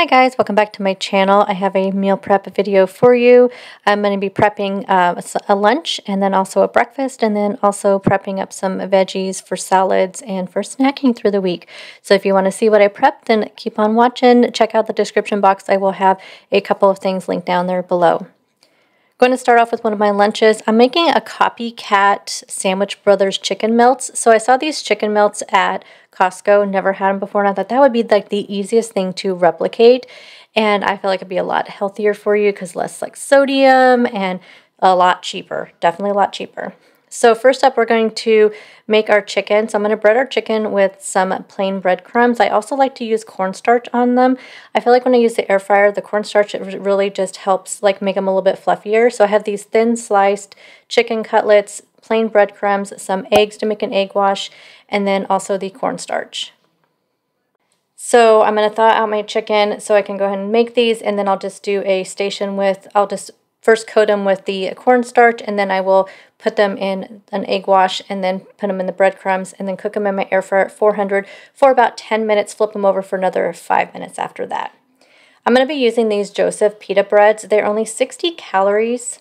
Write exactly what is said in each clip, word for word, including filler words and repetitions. Hi guys, welcome back to my channel. I have a meal prep video for you. I'm going to be prepping uh, a lunch and then also a breakfast and then also prepping up some veggies for salads and for snacking through the week. So if you want to see what I prep, then keep on watching. Check out the description box. I will have a couple of things linked down there below. Going to start off with one of my lunches. I'm making a copycat Sandwich Brothers chicken melts. So I saw these chicken melts at Costco, never had them before, and I thought that would be like the easiest thing to replicate. And I feel like it'd be a lot healthier for you because less like sodium and a lot cheaper, definitely a lot cheaper. So first up, we're going to make our chicken. So I'm going to bread our chicken with some plain breadcrumbs. I also like to use cornstarch on them. I feel like when I use the air fryer, the cornstarch, it really just helps like make them a little bit fluffier. So I have these thin sliced chicken cutlets, plain breadcrumbs, some eggs to make an egg wash, and then also the cornstarch. So I'm going to thaw out my chicken so I can go ahead and make these, and then I'll just do a station with, I'll just first coat them with the cornstarch, and then I will put them in an egg wash and then put them in the breadcrumbs and then cook them in my air fryer at four hundred for about ten minutes, flip them over for another five minutes after that. I'm going to be using these Joseph pita breads. They're only sixty calories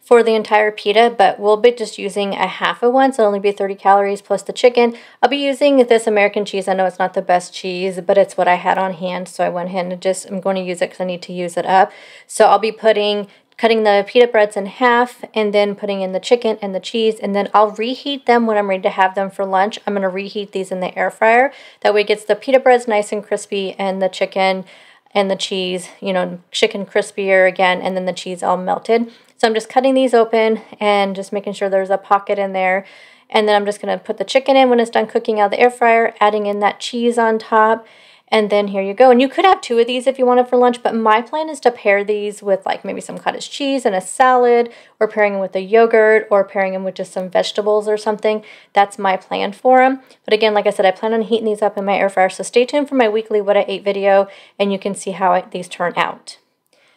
for the entire pita, but we'll be just using a half of one, so it'll only be thirty calories plus the chicken. I'll be using this American cheese. I know it's not the best cheese, but it's what I had on hand, so I went ahead and just, I'm going to use it because I need to use it up. So I'll be putting cutting the pita breads in half and then putting in the chicken and the cheese, and then I'll reheat them when I'm ready to have them for lunch. I'm going to reheat these in the air fryer. That way it gets the pita breads nice and crispy and the chicken and the cheese, you know, chicken crispier again, and then the cheese all melted. So I'm just cutting these open and just making sure there's a pocket in there. And then I'm just going to put the chicken in when it's done cooking out of the air fryer, adding in that cheese on top. And then here you go. And you could have two of these if you wanted for lunch, but my plan is to pair these with like maybe some cottage cheese and a salad, or pairing them with a yogurt, or pairing them with just some vegetables or something. That's my plan for them. But again, like I said, I plan on heating these up in my air fryer, so stay tuned for my weekly What I Ate video, and you can see how I, these turn out.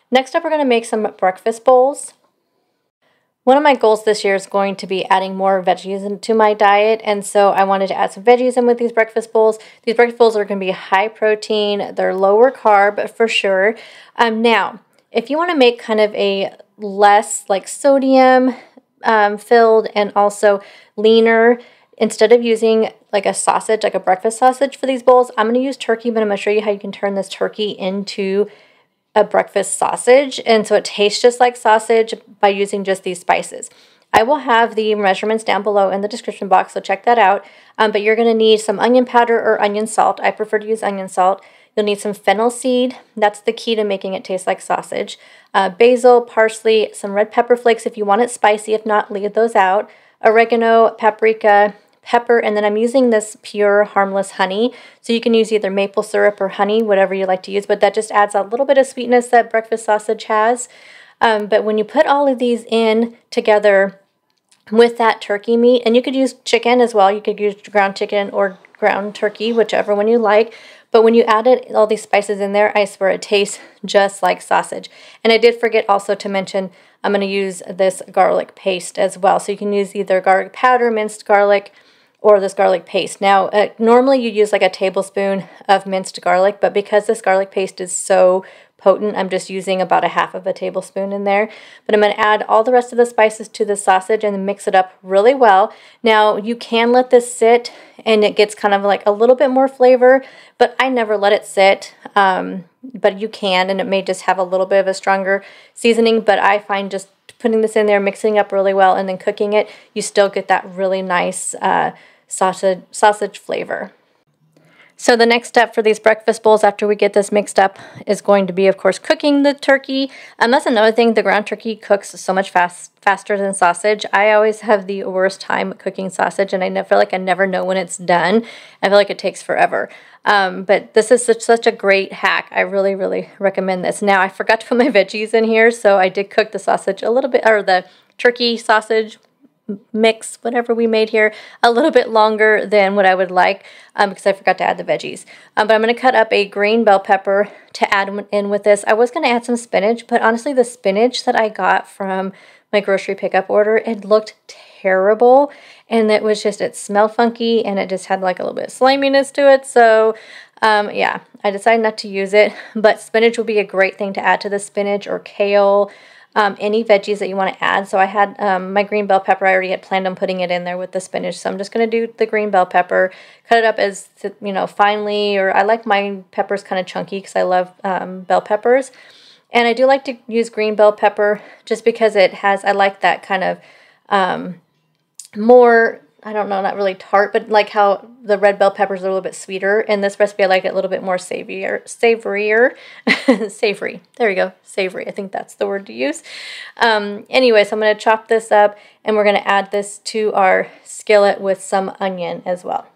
Next up, we're going to make some breakfast bowls. One of my goals this year is going to be adding more veggies into my diet, and so I wanted to add some veggies in with these breakfast bowls. These breakfast bowls are going to be high protein, they're lower carb for sure. Um, now, if you want to make kind of a less like sodium um, filled and also leaner, instead of using like a sausage, like a breakfast sausage for these bowls, I'm going to use turkey, but I'm going to show you how you can turn this turkey into a breakfast sausage, and so it tastes just like sausage by using just these spices. I will have the measurements down below in the description box, so check that out. Um, but you're going to need some onion powder or onion salt. I prefer to use onion salt. You'll need some fennel seed. That's the key to making it taste like sausage. Uh, basil, parsley, some red pepper flakes if you want it spicy. If not, leave those out. Oregano, paprika, pepper, and then I'm using this pure harmless honey. So you can use either maple syrup or honey, whatever you like to use, but that just adds a little bit of sweetness that breakfast sausage has. Um, but when you put all of these in together with that turkey meat, and you could use chicken as well, you could use ground chicken or ground turkey, whichever one you like. But when you added all these spices in there, I swear it tastes just like sausage. And I did forget also to mention I'm going to use this garlic paste as well. So you can use either garlic powder, minced garlic, or this garlic paste. Now, uh, normally you use like a tablespoon of minced garlic, but because this garlic paste is so potent, I'm just using about a half of a tablespoon in there. But I'm going to add all the rest of the spices to the sausage and mix it up really well. Now, you can let this sit and it gets kind of like a little bit more flavor, but I never let it sit. Um, but you can, and it may just have a little bit of a stronger seasoning, but I find just putting this in there, mixing up really well, and then cooking it, you still get that really nice uh, sausage, sausage flavor. So the next step for these breakfast bowls after we get this mixed up is going to be, of course, cooking the turkey. And that's another thing, the ground turkey cooks so much fast, faster than sausage. I always have the worst time cooking sausage, and I never, feel like I never know when it's done. I feel like it takes forever. Um, but this is such, such a great hack. I really, really recommend this. Now, I forgot to put my veggies in here, so I did cook the sausage a little bit, or the turkey sausage mix, whatever we made here, a little bit longer than what I would like um, because I forgot to add the veggies. Um, but I'm going to cut up a green bell pepper to add in with this. I was going to add some spinach, but honestly the spinach that I got from my grocery pickup order, it looked terrible, and it was just, it smelled funky, and it just had like a little bit of sliminess to it, so Um, yeah, I decided not to use it, but spinach will be a great thing to add to the spinach, or kale, um, any veggies that you want to add. So I had um, my green bell pepper. I already had planned on putting it in there with the spinach, so I'm just going to do the green bell pepper, cut it up as, you know, finely, or I like my peppers kind of chunky because I love um, bell peppers. And I do like to use green bell pepper just because it has, I like that kind of um, more, I don't know, not really tart, but like how the red bell peppers are a little bit sweeter. In this recipe, I like it a little bit more savory, savorier, savory. There you go, savory. I think that's the word to use. Um, anyway, so I'm going to chop this up, and we're going to add this to our skillet with some onion as well.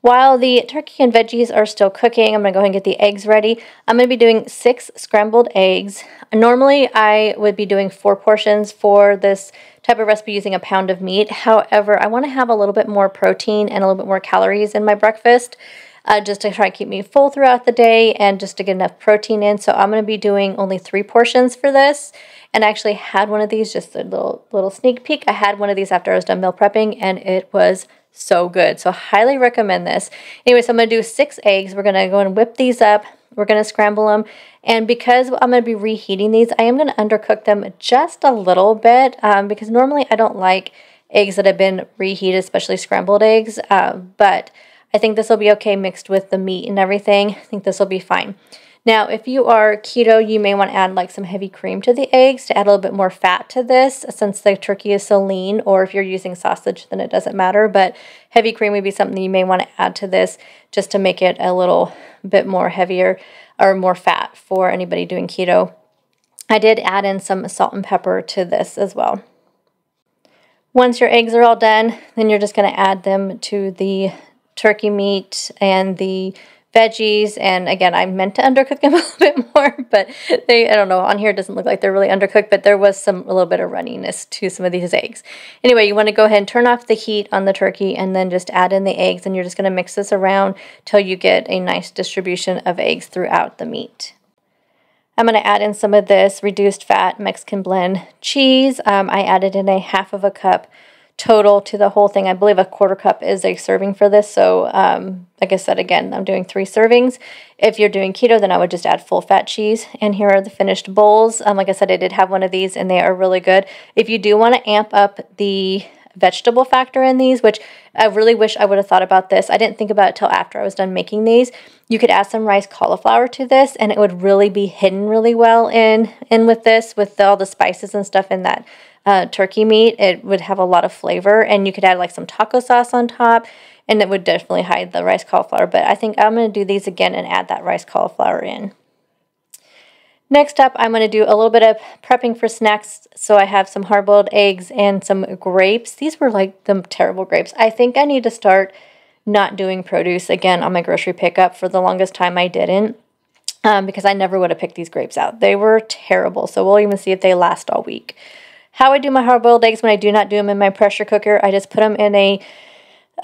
While the turkey and veggies are still cooking, I'm going to go ahead and get the eggs ready. I'm going to be doing six scrambled eggs. Normally, I would be doing four portions for this type of recipe using a pound of meat. However, I want to have a little bit more protein and a little bit more calories in my breakfast uh, just to try to keep me full throughout the day and just to get enough protein in. So I'm going to be doing only three portions for this. And I actually had one of these, just a little, little sneak peek. I had one of these after I was done meal prepping, and it was so good. So highly recommend this. Anyway, so I'm going to do six eggs. We're going to go and whip these up. We're going to scramble them. And because I'm going to be reheating these, I am going to undercook them just a little bit um, because normally I don't like eggs that have been reheated, especially scrambled eggs. Uh, but I think this will be okay mixed with the meat and everything. I think this will be fine. Now, if you are keto, you may want to add like some heavy cream to the eggs to add a little bit more fat to this, since the turkey is so lean, or if you're using sausage, then it doesn't matter, but heavy cream would be something you may want to add to this just to make it a little bit more heavier or more fat for anybody doing keto. I did add in some salt and pepper to this as well. Once your eggs are all done, then you're just going to add them to the turkey meat and the veggies, and again, I meant to undercook them a little bit more, but they, I don't know, on here it doesn't look like they're really undercooked, but there was some, a little bit of runniness to some of these eggs. Anyway, you want to go ahead and turn off the heat on the turkey and then just add in the eggs, and you're just going to mix this around till you get a nice distribution of eggs throughout the meat. I'm going to add in some of this reduced fat Mexican blend cheese. Um, I added in a half of a cup total to the whole thing. I believe a quarter cup is a serving for this, so um, like I said, again, I'm doing three servings. If you're doing keto, then I would just add full fat cheese, and here are the finished bowls. Um, like I said, I did have one of these, and they are really good. If you do want to amp up the vegetable factor in these, which I really wish I would have thought about this. I didn't think about it till after I was done making these. You could add some rice cauliflower to this, and it would really be hidden really well in, in with this, with the, all the spices and stuff in that uh, turkey meat. It would have a lot of flavor, and you could add like some taco sauce on top, and it would definitely hide the rice cauliflower. But I think I'm going to do these again and add that rice cauliflower in. Next up, I'm going to do a little bit of prepping for snacks. So I have some hard-boiled eggs and some grapes. These were like the terrible grapes. I think I need to start not doing produce again on my grocery pickup. For the longest time, I didn't um, because I never would have picked these grapes out. They were terrible, so we'll even see if they last all week. How I do my hard-boiled eggs when I do not do them in my pressure cooker, I just put them in a,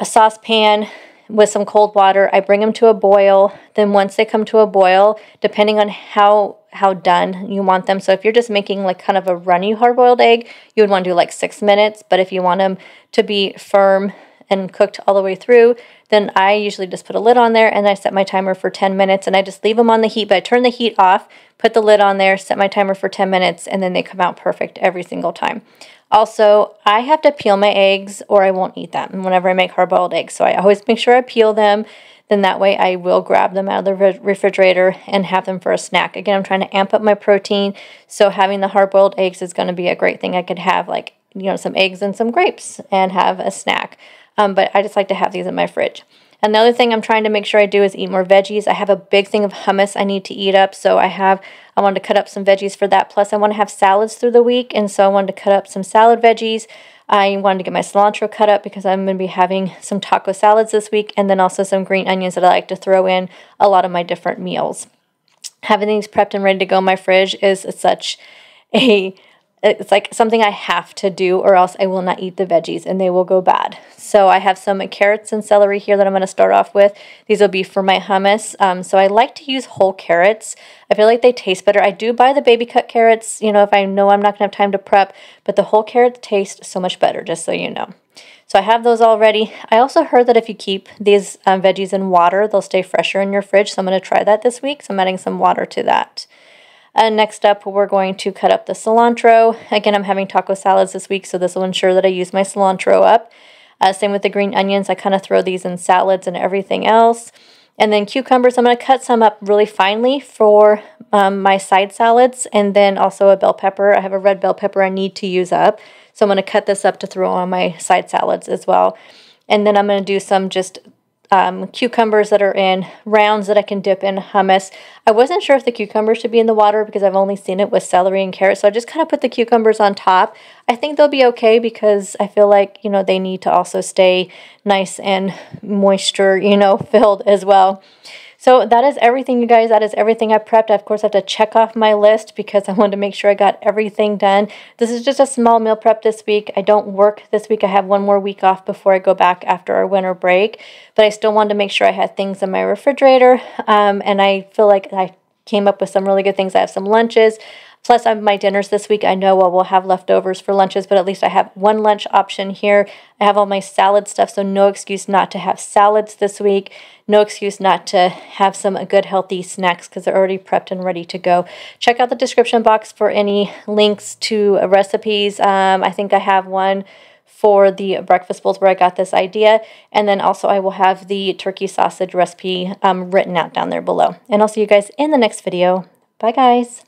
a saucepan with some cold water. I bring them to a boil. Then once they come to a boil, depending on how how done you want them. So if you're just making like kind of a runny hard-boiled egg, you would want to do like six minutes. But if you want them to be firm and cooked all the way through, then I usually just put a lid on there, and I set my timer for ten minutes, and I just leave them on the heat, but I turn the heat off, put the lid on there, set my timer for ten minutes, and then they come out perfect every single time. Also, I have to peel my eggs or I won't eat them whenever I make hard-boiled eggs, so I always make sure I peel them, then that way I will grab them out of the re refrigerator and have them for a snack. Again, I'm trying to amp up my protein, so having the hard-boiled eggs is going to be a great thing. I could have like, you know, some eggs and some grapes and have a snack. Um, but I just like to have these in my fridge. Another thing I'm trying to make sure I do is eat more veggies. I have a big thing of hummus I need to eat up, so I have, I wanted to cut up some veggies for that. Plus, I want to have salads through the week, and so I wanted to cut up some salad veggies. I wanted to get my cilantro cut up because I'm going to be having some taco salads this week, and then also some green onions that I like to throw in a lot of my different meals. Having things prepped and ready to go in my fridge is such a... It's like something I have to do, or else I will not eat the veggies and they will go bad. So I have some carrots and celery here that I'm going to start off with. These will be for my hummus. Um, so I like to use whole carrots. I feel like they taste better. I do buy the baby cut carrots, you know, if I know I'm not going to have time to prep, but the whole carrots taste so much better, just so you know. So I have those already. I also heard that if you keep these um, veggies in water, they'll stay fresher in your fridge. So I'm going to try that this week. So I'm adding some water to that. And next up, we're going to cut up the cilantro. Again, I'm having taco salads this week, so this will ensure that I use my cilantro up. Uh, same with the green onions. I kind of throw these in salads and everything else. And then cucumbers, I'm going to cut some up really finely for um, my side salads, and then also a bell pepper. I have a red bell pepper I need to use up, so I'm going to cut this up to throw on my side salads as well. And then I'm going to do some just um, cucumbers that are in rounds that I can dip in hummus. I wasn't sure if the cucumbers should be in the water because I've only seen it with celery and carrots, so I just kind of put the cucumbers on top. I think they'll be okay because I feel like, you know, they need to also stay nice and moisture, you know, filled as well. So that is everything, you guys. That is everything I prepped. I, of course, have to check off my list because I wanted to make sure I got everything done. This is just a small meal prep this week. I don't work this week. I have one more week off before I go back after our winter break, but I still wanted to make sure I had things in my refrigerator, um, and I feel like I came up with some really good things. I have some lunches. Plus, I'm my dinners this week. I know I will have leftovers for lunches, but at least I have one lunch option here. I have all my salad stuff, so no excuse not to have salads this week. No excuse not to have some good, healthy snacks because they're already prepped and ready to go. Check out the description box for any links to recipes. Um, I think I have one for the breakfast bowls where I got this idea. And then also I will have the turkey sausage recipe um, written out down there below. And I'll see you guys in the next video. Bye, guys.